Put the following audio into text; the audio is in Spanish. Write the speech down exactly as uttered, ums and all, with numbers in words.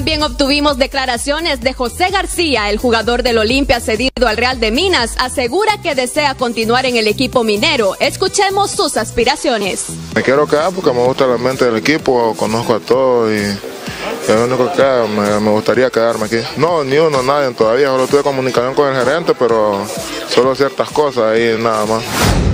También obtuvimos declaraciones de José García, el jugador del Olimpia cedido al Real de Minas, asegura que desea continuar en el equipo minero. Escuchemos sus aspiraciones. Me quiero quedar porque me gusta la mente del equipo, conozco a todos y lo único que me, me gustaría quedarme aquí. No, ni uno, nadie todavía, solo tuve comunicación con el gerente, pero solo ciertas cosas y nada más.